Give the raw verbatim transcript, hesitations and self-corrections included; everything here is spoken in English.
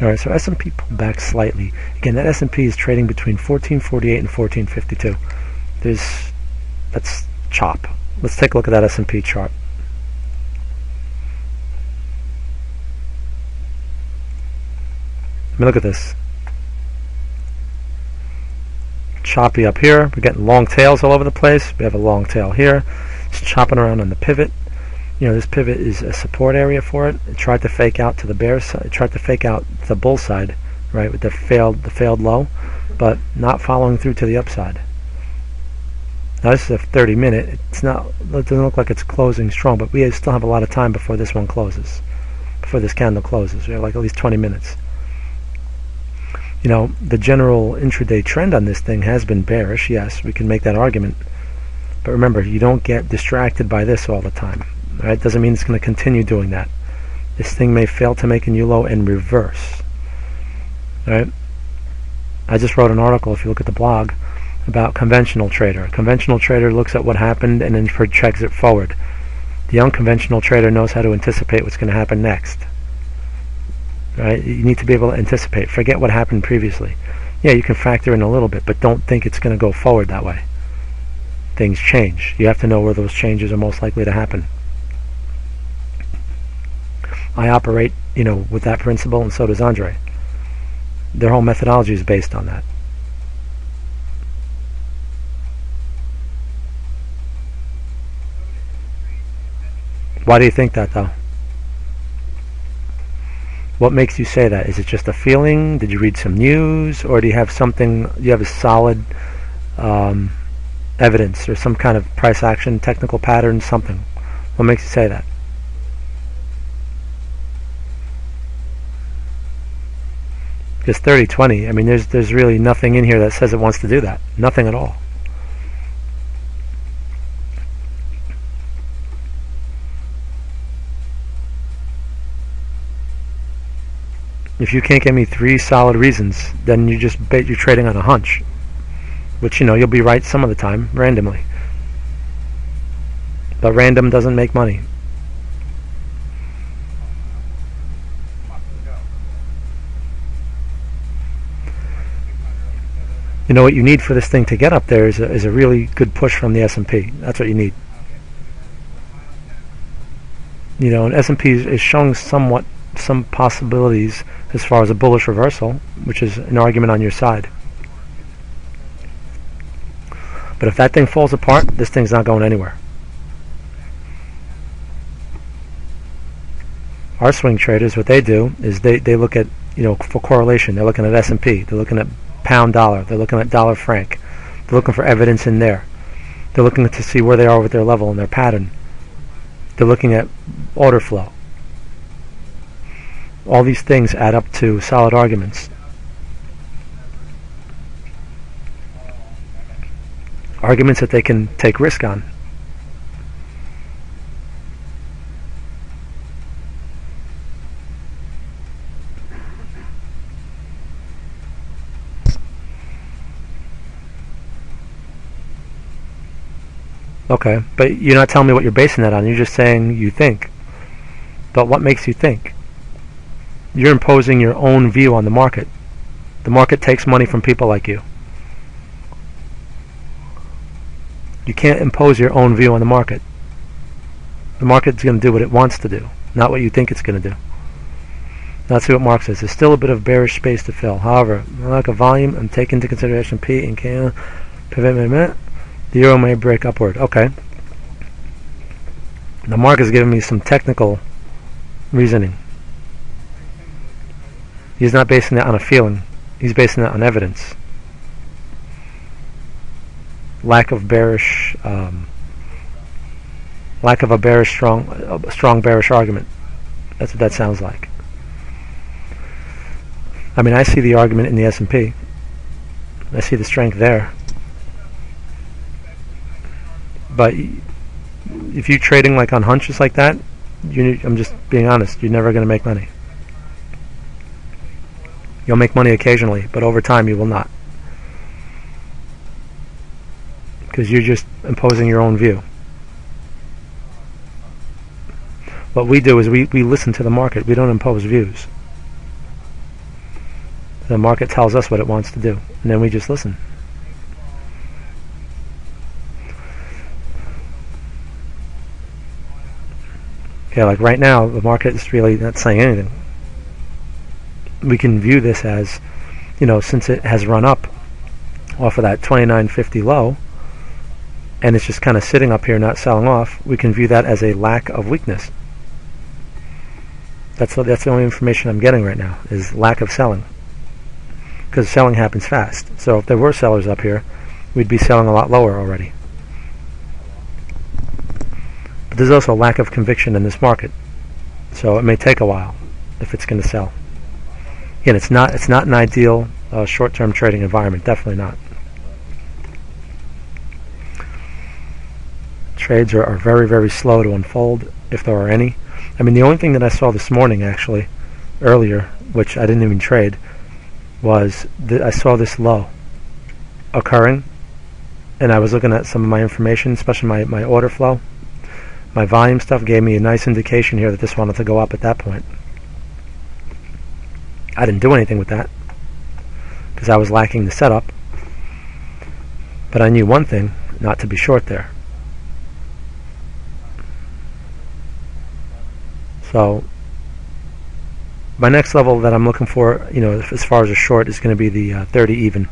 All right, so S and P pulled back slightly. Again, that S and P is trading between fourteen forty-eight and fourteen fifty-two. There's, that's chop. Let's take a look at that S and P chart. I mean, look at this. Choppy up here. We're getting long tails all over the place. We have a long tail here. It's chopping around on the pivot. You know, this pivot is a support area for it. It tried to fake out to the bear side. It tried to fake out the bull side, right, with the failed the failed low, but not following through to the upside. Now this is a thirty minute. It's not. It doesn't look like it's closing strong, but we still have a lot of time before this one closes, before this candle closes. We have like at least twenty minutes. You know, the general intraday trend on this thing has been bearish. Yes, we can make that argument, but remember, you don't get distracted by this all the time. All right, doesn't mean it's going to continue doing that. This thing may fail to make a new low and reverse. All right, I just wrote an article, if you look at the blog, about conventional trader. A conventional trader looks at what happened and then projects it forward. The unconventional trader knows how to anticipate what's going to happen next. Right? You need to be able to anticipate. Forget what happened previously. Yeah, you can factor in a little bit, but don't think it's going to go forward that way. Things change. You have to know where those changes are most likely to happen. I operate, you know, with that principle, and so does Andre. Their whole methodology is based on that. Why do you think that, though? What makes you say that? Is it just a feeling? Did you read some news? Or do you have something, you have a solid um, evidence or some kind of price action, technical pattern, something? What makes you say that? Because thirty twenty, I mean, there's, there's really nothing in here that says it wants to do that. Nothing at all. If you can't give me three solid reasons, then you just bet you're trading on a hunch, which, you know, you'll be right some of the time, randomly. But random doesn't make money. You know what you need for this thing to get up there is a, is a really good push from the S and P. That's what you need. You know, and S and P is, is showing somewhat some possibilities as far as a bullish reversal, which is an argument on your side. But if that thing falls apart, this thing's not going anywhere. Our swing traders, what they do is they, they look at, you know, for correlation. They're looking at S and P. They're looking at pound dollar. They're looking at dollar franc. They're looking for evidence in there. They're looking to see where they are with their level and their pattern. They're looking at order flow. All these things add up to solid arguments. Arguments that they can take risk on. Okay, but you're not telling me what you're basing that on. You're just saying you think. But what makes you think? You're imposing your own view on the market. The market takes money from people like you. You can't impose your own view on the market. The market's going to do what it wants to do, not what you think it's going to do. Let's see what Mark says. There's still a bit of bearish space to fill. However, lack of volume and take into consideration P and K pivot. The euro may break upward. Okay. Now Mark is giving me some technical reasoning. He's not basing that on a feeling. He's basing that on evidence. Lack of bearish, um, lack of a bearish strong, a strong bearish argument. That's what that sounds like. I mean, I see the argument in the S and P. I see the strength there. But if you're trading like on hunches like that, you, I'm just being honest. You're never going to make money. You'll make money occasionally, but over time you will not. Because you're just imposing your own view. What we do is we, we listen to the market. We don't impose views. The market tells us what it wants to do, and then we just listen. Yeah, like right now, the market is really not saying anything. We can view this as, you know, since it has run up off of that twenty-nine fifty low, and it's just kind of sitting up here not selling off, we can view that as a lack of weakness. That's the, that's the only information I'm getting right now, is lack of selling. Because selling happens fast. So if there were sellers up here, we'd be selling a lot lower already. But there's also a lack of conviction in this market. So it may take a while if it's going to sell. Again, it's not, it's not an ideal uh, short-term trading environment. Definitely not. Trades are, are very, very slow to unfold, if there are any. I mean, the only thing that I saw this morning, actually, earlier, which I didn't even trade, was that I saw this low occurring, and I was looking at some of my information, especially my, my order flow. My volume stuff gave me a nice indication here that this wanted to go up at that point. I didn't do anything with that, because I was lacking the setup. But I knew one thing, not to be short there. So my next level that I'm looking for, you know, as far as a short, is going to be the uh, thirty even.